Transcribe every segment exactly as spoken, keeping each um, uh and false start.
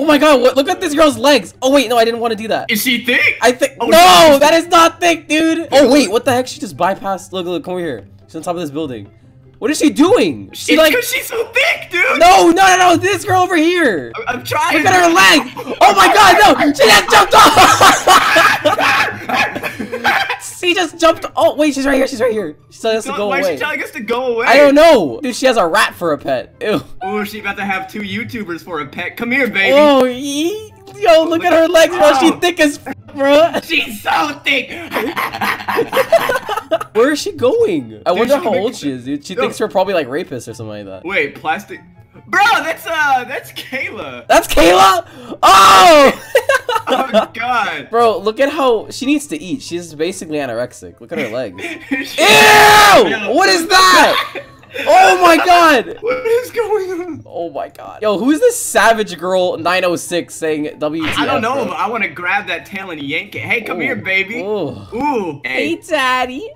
Oh my god, what, look at this girl's legs. Oh wait, no, I didn't want to do that. Is she thick? I think, oh, no, no, that is not thick, dude. Oh wait, what the heck? She just bypassed, look, look, come over here. She's on top of this building. What is she doing? She it's like, because she's so thick, dude. No, no, no, no, this girl over here. I'm, I'm trying. Look at her leg. Oh my god, no, she just jumped off. She just jumped, oh wait, she's right here, she's right here. She's telling us so, to go why away. Why is she telling us to go away? I don't know. Dude, she has a rat for a pet. Ew. Oh, she's about to have two YouTubers for a pet. Come here, baby. Oh, yee. Yo, look, look at her legs, bro. She's thick as f, bro. She's so thick. Where is she going? I dude, wonder how old she is, dude. She no. thinks we're probably like rapists or something like that. Wait, plastic? Bro, that's uh, that's Kayla. That's Kayla? Oh! Oh god. Bro, look at how she needs to eat. She's basically anorexic. Look at her legs. Ew! What is that? Oh my god! What is going on? Oh my god. Yo, who's this savage girl nine oh six saying W T F? I don't know, but I want to grab that tail and yank it. Hey, come Ooh. here, baby. Ooh. Ooh. Hey, hey daddy.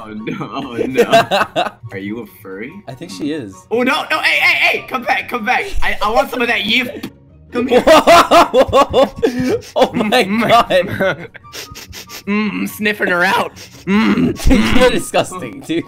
Oh no, oh no. Are you a furry? I think she is. Oh no, no, hey, hey, hey, come back, come back. I, I want some of that yeef. Come here. Whoa. Oh my god. Mmm, sniffing her out. Mmm. You're disgusting, dude.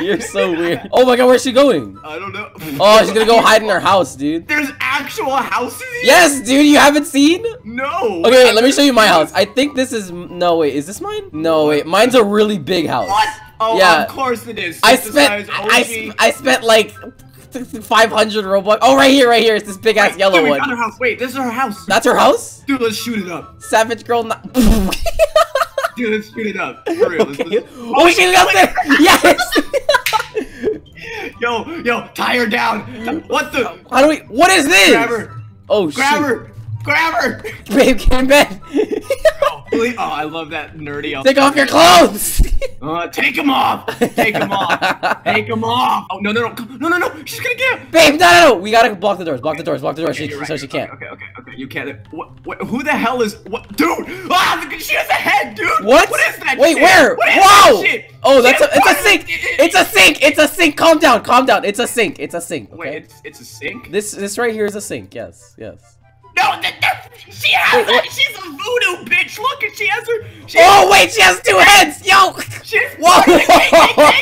You're so weird. Oh my god, where's she going? I don't know. Oh, she's gonna go hide in her house, dude. There's actual houses here? Yes, dude, you haven't seen? No. Okay, wait, let me show you my house. I think this is, no, wait, is this mine? No, wait, mine's a really big house. What? Oh, yeah. Of course it is. I spent, I, sp I spent like... five hundred Robux. Oh, right here, right here. It's this big ass Wait, yellow dude, we one. Found her house. Wait, this is her house. That's her house? Dude, let's shoot it up. Savage girl. Dude, let's shoot it up. For real. Okay. Let's, let's... Oh, oh she got there. Yes. Yo, yo, tie her down. What the? How do we? What is this? Grab her. Oh, grab shoot. her. Grab her. Babe, get in bed. Oh, oh, I love that nerdy. Take off your clothes. Uh, take him off! Take him off! Take him off! Oh, no, no, no, no, no, no! She's gonna get him! Babe, no, no, no! We gotta block the doors, block okay. the doors, block the doors, okay, she, right. so she okay, can't. Okay, okay, okay, you can't. What, what, who the hell is, what, dude! Ah, she has a head, dude! What? What is that Wait, shit? where? What is Whoa! That shit? Oh, that's a, it's a sink! It's a sink! It's a sink! Calm down, calm down, it's a sink, it's a sink, okay? Wait, it's, it's a sink? This, this right here is a sink, yes, yes. No, that, that, she has wait, a, she's a voodoo bitch. Look, and she has her. She has, oh wait, she has two heads, yo. She has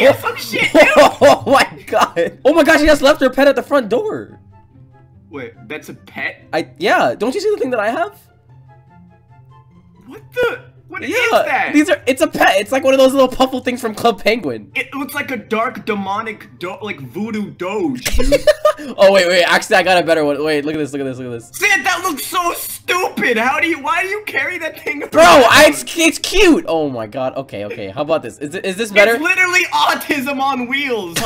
Whoa. Or some shit, dude. Oh my god. Oh my god, she just left her pet at the front door. Wait, that's a pet? I yeah. Don't you see the thing that I have? What the? What yeah, is that? These are. It's a pet. It's like one of those little puffle things from Club Penguin. It looks like a dark demonic, do like voodoo doge. Dude. Oh wait, wait. Actually, I got a better one. Wait, look at this. Look at this. Look at this. Sid, that looks so stupid. How do you? Why do you carry that thing? Bro, I, it's it's cute. Oh my god. Okay, okay. How about this? Is is this better? It's literally autism on wheels.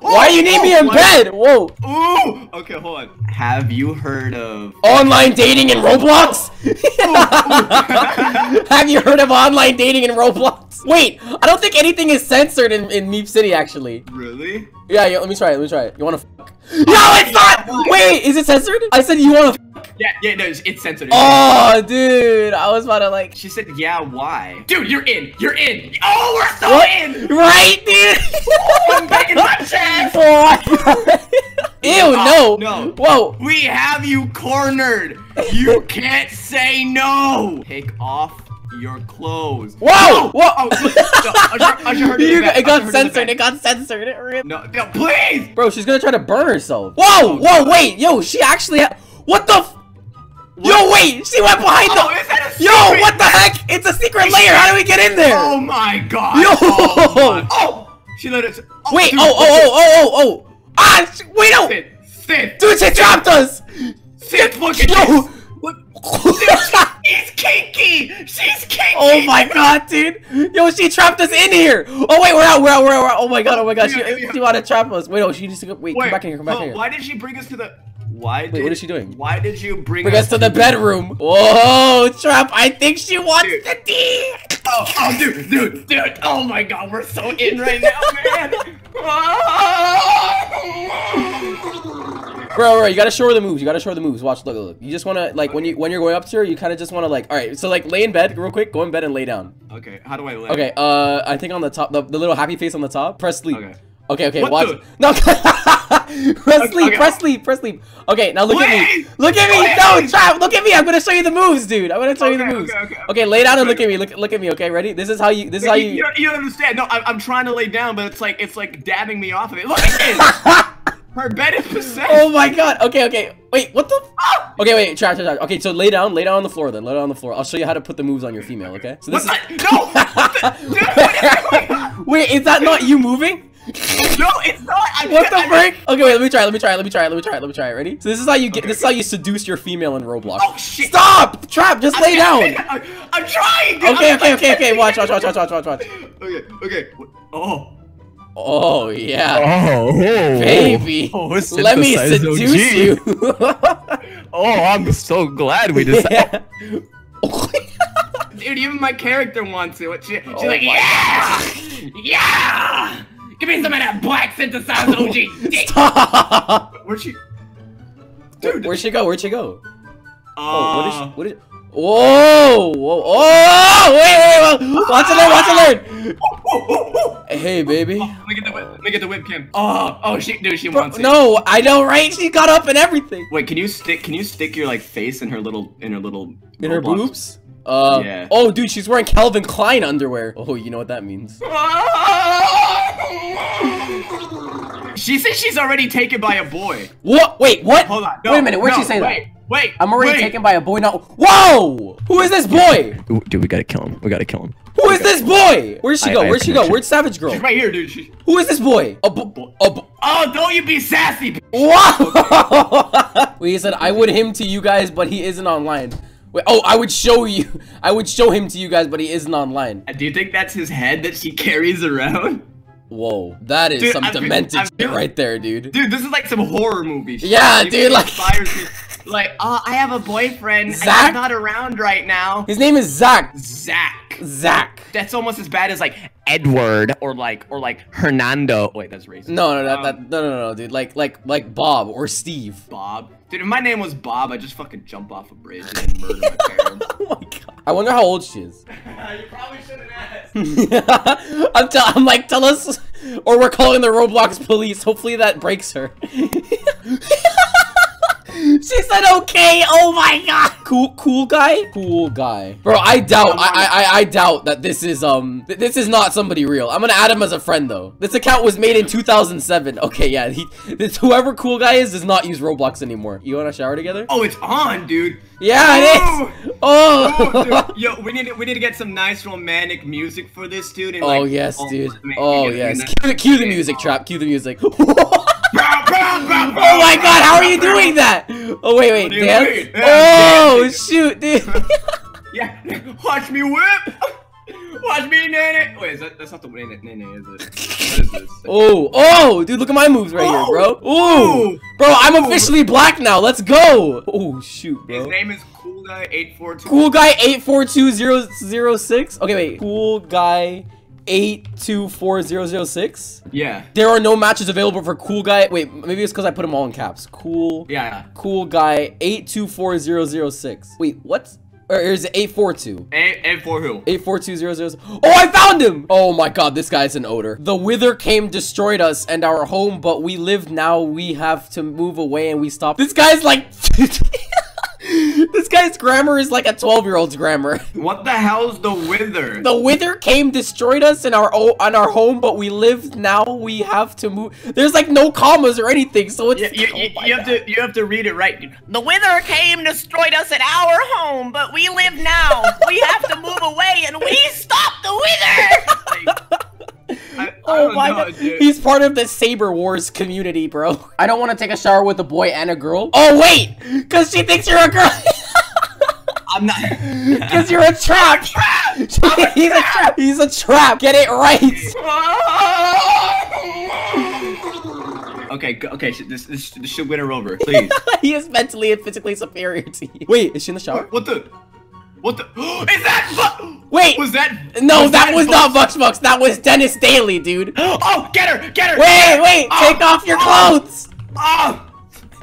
Why do you need oh, me in what? bed? Whoa. Ooh. Okay, hold on. Have you heard of online dating in Roblox? Ooh, ooh. Have you heard of online dating in Roblox? Wait, I don't think anything is censored in, in Meep City, actually. Really? Yeah, yeah, let me try it, let me try it. You wanna fuck? No, it's not! Wait, is it censored? I said you wanna fuck. Yeah, yeah, no, it's censored. Oh, dude, I was about to like... She said, yeah, why? Dude, you're in, you're in. Oh, we're so what? in! Right, dude? Oh, I'm back in my chest! Oh, ew, oh, no. No. Whoa. We have you cornered. You can't say no. Take off your clothes. Whoa. No. Whoa. Oh, no. Usher, Usher heard you, it, it got censored. It got censored. It ripped. No, no, please. Bro, she's going to try to burn herself. Whoa. Oh, whoa, God. Wait. Yo, she actually ha What the f What? Yo, wait! She went behind oh, the- is that a Yo, secret? what the heck? It's a secret layer! How do we get in there? Oh my god! Yo! Oh! My. oh. She let us- oh, Wait! Dude, oh, oh, oh, oh, oh, oh! Ah! She, wait, no! Sit, sit, Dude, she sit, dropped us! Sit, look at Yo. this! What? She's kinky! She's kinky! Oh my god, dude! Yo, she trapped us in here! Oh wait, we're out, we're out, we're out, we're out! Oh my god, oh my god, dude, she, yeah. she wanted to trap us! Wait, no, she needs to go- wait, wait, come back in here, come back oh, in here. Why did she bring us to the- Why Wait, did, what is she doing? Why did you bring, bring us, us to the bedroom? Whoa, Trap! I think she wants dude. the D. Oh, oh, dude, dude, dude! Oh my God, we're so in right now, man! Bro, bro, you gotta show her the moves. You gotta show her the moves. Watch, look, look. You just wanna like okay. when you when you're going up to her, you kind of just wanna like, all right. So like, lay in bed real quick. Go in bed and lay down. Okay, how do I lay? Okay, uh, I think on the top, the, the little happy face on the top. Press sleep. Okay. Okay, okay, what watch. The? No, press okay, leap, okay. press leap, press leap. Okay, now look Wait! at me. Look at me. Wait! No, trap. Look at me. I'm gonna show you the moves, dude. I'm gonna show okay, you the moves. Okay, okay. okay, lay down and look at me. Look, look at me. Okay, ready? This is how you. This is how you. You, you, don't, you don't understand. No, I'm, I'm trying to lay down, but it's like it's like dabbing me off of it. Look at it. Her bed is possessed. Oh my god. Okay, okay. Wait, what the? Ah! Okay, wait, trap, trap, trap. Okay, so lay down, lay down on the floor then. Lay down on the floor. I'll show you how to put the moves on your female. Okay. So this what is. The? No. What the? Dude, what wait, is that not you moving? No, it's not. I'm what the frick? Okay, wait. Let me try. Let me try. Let me try. Let me try. Let me try. Ready? So this is how you get. Okay. This is how you seduce your female in Roblox. Oh shit! Stop! Trap! Just lay I'm, down. I'm, I'm trying. Dude. Okay, I'm, okay, I'm okay, okay. Watch, watch, watch, watch, watch, watch, watch. Okay, okay. Oh. Oh yeah. Oh, oh baby. Oh, let me seduce you. Oh, I'm so glad we decided. Yeah. Oh. Dude, even my character wants it. She, she's oh like, yeah, God. yeah. Give me some of that black synthesize O G. Stop! Where'd she... Dude! Where'd she go? Where'd she go? Uh... Oh, what is she... What is... Whoa! Whoa! Oh! Wait, wait, wait! Watch and learn! Watch and learn! Hey, baby. Let me get the whip. Let me get the whip cam. Oh! Oh, she... Dude, she Bro, wants it. No! I know, right? She got up and everything! Wait, can you stick... Can you stick your, like, face in her little... In her little... In her boobs? Uh... Yeah. Oh, dude, she's wearing Calvin Klein underwear. Oh, you know what that means. She says she's already taken by a boy. What? Wait, what? Hold on. No, wait a minute. Where'd no, she say wait, that? Wait, wait. I'm already wait. taken by a boy now. Whoa! Who is this boy? Dude, we gotta kill him. We gotta kill him. Who is this boy? Where'd she I, go? I Where'd she connection. go? Where'd Savage Girl? She's right here, dude. She... Who is this boy? A bo a bo oh, don't you be sassy. Bitch. Whoa! Wait, he said, I would him to you guys, but he isn't online. Wait, oh, I would show you. I would show him to you guys, but he isn't online. Do you think that's his head that she carries around? Whoa, that is dude, some I'm, demented I'm, shit right there, dude. Dude, this is like some horror movie. Shit. Yeah, dude, dude like. Like, oh, I have a boyfriend. Zach? And he's not around right now. His name is Zach. Zach. Zach. That's almost as bad as like Edward or like or like Hernando. Wait, that's racist. No, no, that, um, that, no, no, no, dude. Like, like, like Bob or Steve. Bob. Dude, if my name was Bob, I'd just fucking jump off a bridge and murder my parents. Oh my god. I wonder how old she is. You probably shouldn't ask. I'm, tell I'm like, tell us, or we're calling the Roblox police. Hopefully that breaks her. She said okay. Oh my god. Cool, cool guy. Cool guy. Bro, I doubt. I, I, I doubt that this is um. Th this is not somebody real. I'm gonna add him as a friend though. This account was made in two thousand seven. Okay, yeah. He, this whoever cool guy is does not use Roblox anymore. You wanna shower together? Oh, it's on, dude. Yeah, oh! It is. Oh. oh dude. Yo, we need to, we need to get some nice romantic music for this, dude. And, oh like, yes, dude. Oh yes. Cue, cue the music, trap. Cue the music. Oh my god, how are you doing that? Oh wait, wait, dance? Oh shoot, dude. Yeah, watch me whip. Watch me nene. Wait, is that, that's not the nene, nene, is it? What is this? Oh, oh, dude, look at my moves right oh. here, bro. Ooh, bro, I'm officially black now. Let's go. Oh shoot, bro. His name is Cool Guy eight four two. Cool Guy eight four two zero zero six. Okay, wait. Cool Guy eight two four zero zero six. Yeah. There are no matches available for Cool Guy. Wait, maybe it's because I put them all in caps. Cool. Yeah. Cool Guy eight two four zero zero six. Wait, what? Or is it eight four two? eight four who? eight four two zero zero six. Oh, I found him! Oh my god, this guy's an odor. The wither came, destroyed us and our home, but we live now. We have to move away and we stop. This guy's like. This guy's grammar is like a twelve-year-old's grammar. What the hell's the wither? The wither came, destroyed us in our o on our home, but we live now. We have to move. There's like no commas or anything, so it's. You, you, oh you have God. to you have to read it right. The wither came, destroyed us in our home, but we live now. We have to move away, and we stop the wither. I, I oh my know, god, dude. He's part of the Saber Wars community, bro. I don't want to take a shower with a boy and a girl. Oh wait, because she thinks you're a girl. I'm not. Because you're a trap. A trap. He's a trap. He's a trap. Get it right. Okay, okay. This, this, this should win her over, please. He is mentally and physically superior to you. Wait, is she in the shower? What the? What the? Is that? Wait. Was that? No, was that, that was not VuxVux. That was Dennis Daly, dude. Oh, get her, get her. Wait, get her. wait. Oh, take off your oh, clothes. Oh,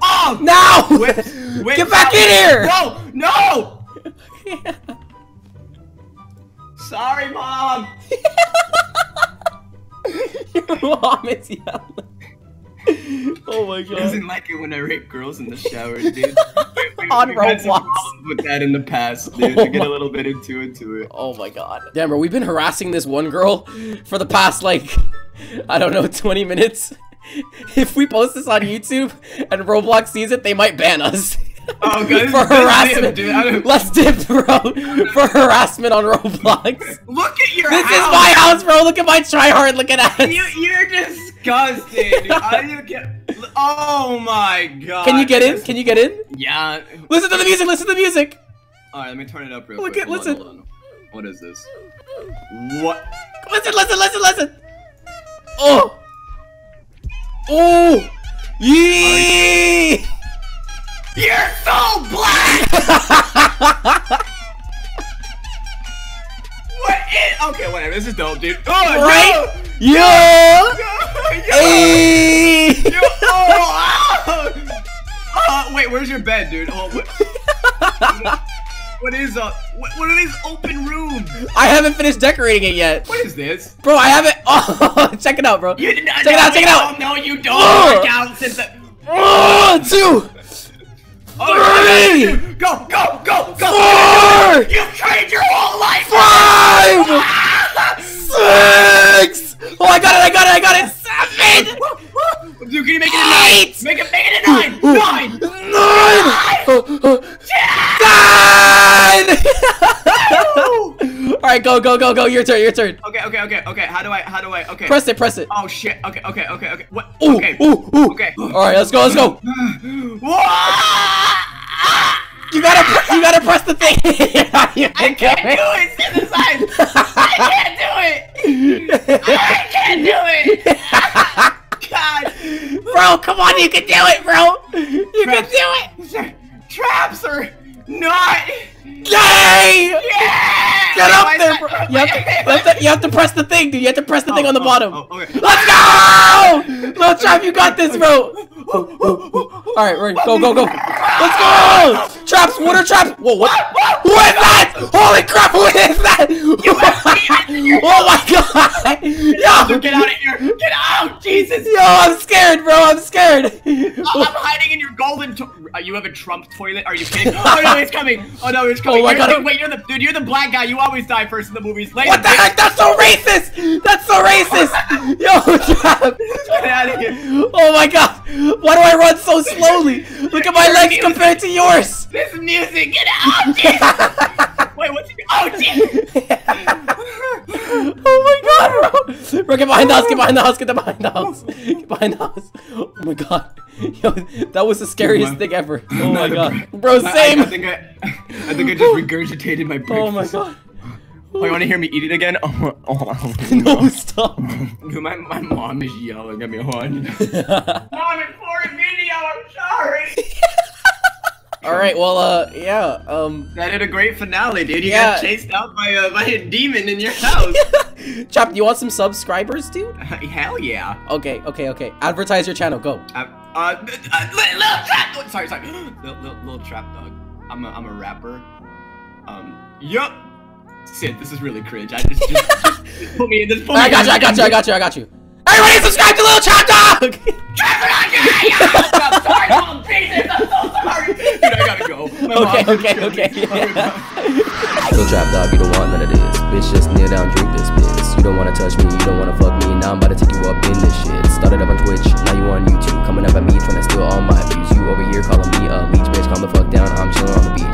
oh. Now. Whip, whip, get back in here. No, no. Yeah. Sorry, mom. Your mom is yelling. Oh my god. She doesn't like it when I rape girls in the shower, dude. we, we, On we Roblox. Had some problems with that in the past, dude. Oh we get a little bit into, into it. Oh my god. Damn, bro, we've been harassing this one girl for the past, like, I don't know, twenty minutes. If we post this on YouTube and Roblox sees it, they might ban us. Oh, God, for harassment, dip, let's dip, bro. For harassment on Roblox. Look at your this house. This is my house, bro. Look at my tryhard. Look at us. You, you're disgusting. I don't even get... Oh my God. Can you get in? Can you get in? Yeah. Listen to the music. Listen to the music. All right, let me turn it up real look quick. At, hold listen. On, hold on. What is this? What? Listen, listen, listen, listen. Oh. Oh. Yee. You're so black! What is- Okay, whatever, this is dope, dude. Oh, right? No! Yo! Yo! Yo! Hey! Yo! Oh! Uh, wait, where's your bed, dude? Oh, what, what, what is up? What, what are these open rooms? I haven't finished decorating it yet. What is this? Bro, I haven't- Oh, check it out, bro. You did not, check no, it out, check it out! No, you don't oh. work out since the- oh, two! Three! Go, go, go, go! Four! You've trained your whole life! Five! Six! Oh, I got it, I got it, I got it! Seven! Dude, can you make it a nine? Eight! Make it, make it a nine! Nine! Nine! Ten! Alright, go, go, go, go, your turn, your turn. Okay, okay, okay, okay, how do I, how do I, okay. Press it, press it. Oh, shit, okay, okay, okay, okay. What? Ooh, okay. Ooh, ooh. Okay. Alright, let's go, let's go. Whoa! You gotta, you gotta press the thing. I can't do it, Synthesize. I can't do it. I can't do it. God, bro, come on, you can do it, bro. You Traps. can do it. Traps are not. Yay! Yeah! Get up there, bro. You have, to, you have to press the thing, dude. You have to press the oh, thing on the oh, bottom. Oh, okay. Let's go! Little Trap, you got this, bro. Alright, right, go, go, go. Let's go! Traps, water traps. Whoa, what? Who is that? Holy crap, who is that? Oh my god! Yo! Get out of here! Get out! Jesus! Yo, I'm scared, bro. I'm scared. I'm hiding in your golden to uh, you have a Trump toilet? Are you kidding? Oh no, he's coming! Oh no, he's coming! Oh my god. Dude, wait, you're the dude. You're the black guy. You always die first in the movies. Later, what the bitch. heck? That's so racist. That's so racist. Yo, Trap. Get out of here. Oh my god. Why do I run so slowly? Look at my your legs music. compared to yours. This music. Get out. Jesus. Wait, what's? Your, oh Jesus. Oh my god, bro. Bro, get behind the house. Get behind the house. Get behind the house. Get behind the house. Oh my god. Yo, that was the scariest oh thing ever. Oh my god. Bro, same. I, I think I, I think I just regurgitated my breakfast. Oh my god. Oh, you want to hear me eat it again? Oh, oh, oh, no. No, stop. Dude, my, my mom is yelling at me. Hold on. Mom, it's for a video. I'm sorry. Alright, well, uh, yeah, um... that had a great finale, dude. You yeah. got chased out by, uh, by a demon in your house. Chop, do you want some subscribers, dude? Uh, hell yeah. Okay, okay, okay. Advertise your channel, go. Uh, uh, uh Lil Trap... Oh, sorry, sorry. Lil, Lil, Lil Trap Dog. I'm a, I'm a rapper. Um, yup. Sid, this is really cringe. I just, just, just put me in this... Put me I got in you, I got you, I got you, I got you. Everybody subscribe to Lil Trap Dog! I'm sorry, Mom, Jesus, I'm so sorry! Dude, I gotta go. My okay, mom, okay, okay. Yeah. Lil Trap Dog, you don't want none of this. Bitch, just kneel down, drink this bitch. You don't wanna touch me, you don't wanna fuck me. Now I'm about to take you up in this shit. Started up on Twitch, now you on YouTube. Coming up at me, trying to steal all my views. You over here calling me a leech, bitch. Calm the fuck down, I'm chilling on the beach.